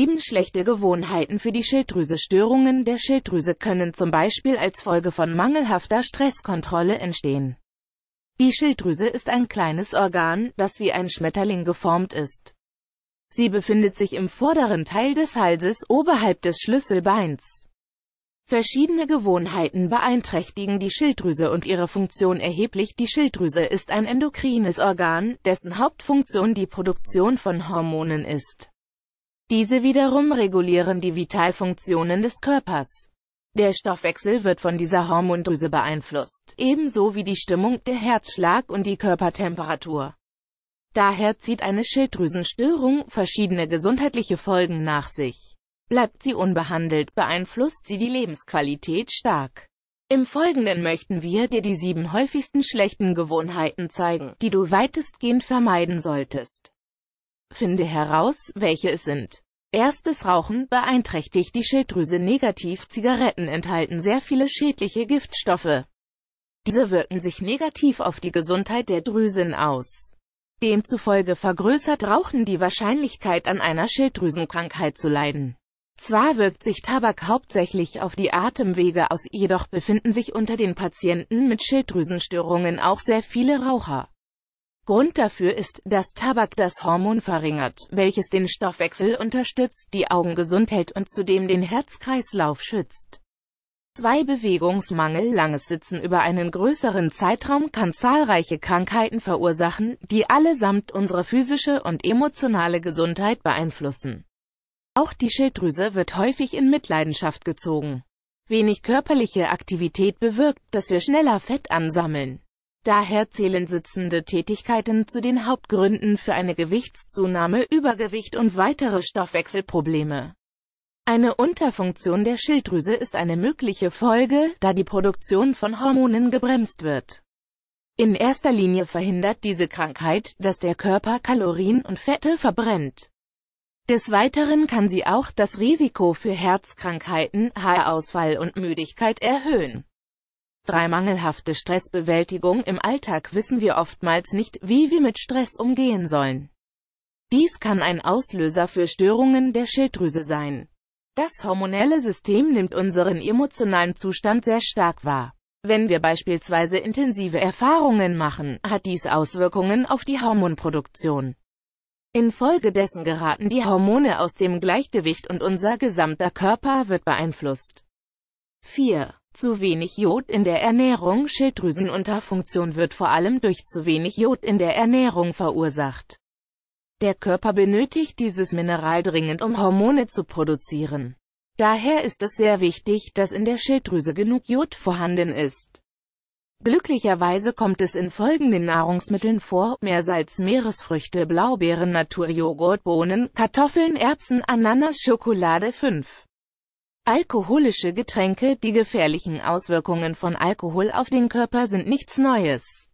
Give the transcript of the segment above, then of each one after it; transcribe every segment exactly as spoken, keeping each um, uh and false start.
sieben Schlechte Gewohnheiten für die Schilddrüse. Störungen der Schilddrüse können zum Beispiel als Folge von mangelhafter Stresskontrolle entstehen. Die Schilddrüse ist ein kleines Organ, das wie ein Schmetterling geformt ist. Sie befindet sich im vorderen Teil des Halses, oberhalb des Schlüsselbeins. Verschiedene Gewohnheiten beeinträchtigen die Schilddrüse und ihre Funktion erheblich. Die Schilddrüse ist ein endokrines Organ, dessen Hauptfunktion die Produktion von Hormonen ist. Diese wiederum regulieren die Vitalfunktionen des Körpers. Der Stoffwechsel wird von dieser Hormondrüse beeinflusst, ebenso wie die Stimmung, der Herzschlag und die Körpertemperatur. Daher zieht eine Schilddrüsenstörung verschiedene gesundheitliche Folgen nach sich. Bleibt sie unbehandelt, beeinflusst sie die Lebensqualität stark. Im Folgenden möchten wir dir die sieben häufigsten schlechten Gewohnheiten zeigen, die du weitestgehend vermeiden solltest. Finde heraus, welche es sind. Erstes: Rauchen beeinträchtigt die Schilddrüse negativ. Zigaretten enthalten sehr viele schädliche Giftstoffe. Diese wirken sich negativ auf die Gesundheit der Drüsen aus. Demzufolge vergrößert Rauchen die Wahrscheinlichkeit, an einer Schilddrüsenkrankheit zu leiden. Zwar wirkt sich Tabak hauptsächlich auf die Atemwege aus, jedoch befinden sich unter den Patienten mit Schilddrüsenstörungen auch sehr viele Raucher. Grund dafür ist, dass Tabak das Hormon verringert, welches den Stoffwechsel unterstützt, die Augen gesund hält und zudem den Herzkreislauf schützt. zwei Bewegungsmangel. Langes Sitzen über einen größeren Zeitraum kann zahlreiche Krankheiten verursachen, die allesamt unsere physische und emotionale Gesundheit beeinflussen. Auch die Schilddrüse wird häufig in Mitleidenschaft gezogen. Wenig körperliche Aktivität bewirkt, dass wir schneller Fett ansammeln. Daher zählen sitzende Tätigkeiten zu den Hauptgründen für eine Gewichtszunahme, Übergewicht und weitere Stoffwechselprobleme. Eine Unterfunktion der Schilddrüse ist eine mögliche Folge, da die Produktion von Hormonen gebremst wird. In erster Linie verhindert diese Krankheit, dass der Körper Kalorien und Fette verbrennt. Des Weiteren kann sie auch das Risiko für Herzkrankheiten, Haarausfall und Müdigkeit erhöhen. drei Mangelhafte Stressbewältigung. Im Alltag wissen wir oftmals nicht, wie wir mit Stress umgehen sollen. Dies kann ein Auslöser für Störungen der Schilddrüse sein. Das hormonelle System nimmt unseren emotionalen Zustand sehr stark wahr. Wenn wir beispielsweise intensive Erfahrungen machen, hat dies Auswirkungen auf die Hormonproduktion. Infolgedessen geraten die Hormone aus dem Gleichgewicht und unser gesamter Körper wird beeinflusst. vier Zu wenig Jod in der Ernährung. Schilddrüsenunterfunktion wird vor allem durch zu wenig Jod in der Ernährung verursacht. Der Körper benötigt dieses Mineral dringend, um Hormone zu produzieren. Daher ist es sehr wichtig, dass in der Schilddrüse genug Jod vorhanden ist. Glücklicherweise kommt es in folgenden Nahrungsmitteln vor: Meersalz, Meeresfrüchte, Blaubeeren, Naturjoghurt, Bohnen, Kartoffeln, Erbsen, Ananas, Schokolade. fünf Alkoholische Getränke. Die gefährlichen Auswirkungen von Alkohol auf den Körper sind nichts Neues.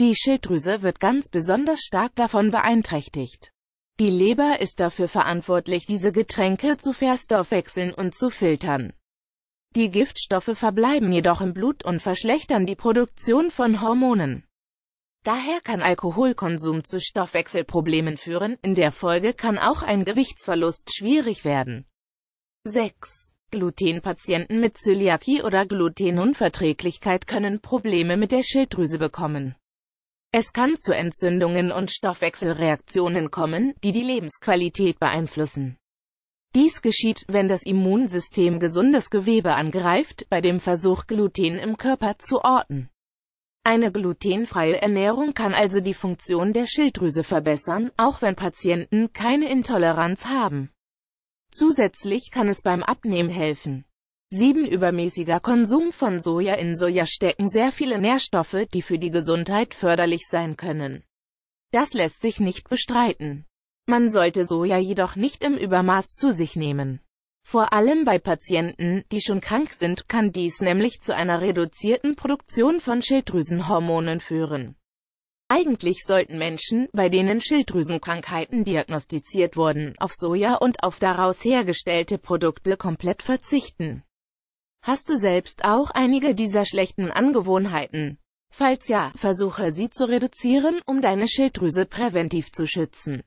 Die Schilddrüse wird ganz besonders stark davon beeinträchtigt. Die Leber ist dafür verantwortlich, diese Getränke zu verstoffwechseln und zu filtern. Die Giftstoffe verbleiben jedoch im Blut und verschlechtern die Produktion von Hormonen. Daher kann Alkoholkonsum zu Stoffwechselproblemen führen, in der Folge kann auch ein Gewichtsverlust schwierig werden. sechs Glutenpatienten mit Zöliakie oder Glutenunverträglichkeit können Probleme mit der Schilddrüse bekommen. Es kann zu Entzündungen und Stoffwechselreaktionen kommen, die die Lebensqualität beeinflussen. Dies geschieht, wenn das Immunsystem gesundes Gewebe angreift, bei dem Versuch, Gluten im Körper zu orten. Eine glutenfreie Ernährung kann also die Funktion der Schilddrüse verbessern, auch wenn Patienten keine Intoleranz haben. Zusätzlich kann es beim Abnehmen helfen. sieben Übermäßiger Konsum von Soja. In Soja stecken sehr viele Nährstoffe, die für die Gesundheit förderlich sein können. Das lässt sich nicht bestreiten. Man sollte Soja jedoch nicht im Übermaß zu sich nehmen. Vor allem bei Patienten, die schon krank sind, kann dies nämlich zu einer reduzierten Produktion von Schilddrüsenhormonen führen. Eigentlich sollten Menschen, bei denen Schilddrüsenkrankheiten diagnostiziert wurden, auf Soja und auf daraus hergestellte Produkte komplett verzichten. Hast du selbst auch einige dieser schlechten Angewohnheiten? Falls ja, versuche sie zu reduzieren, um deine Schilddrüse präventiv zu schützen.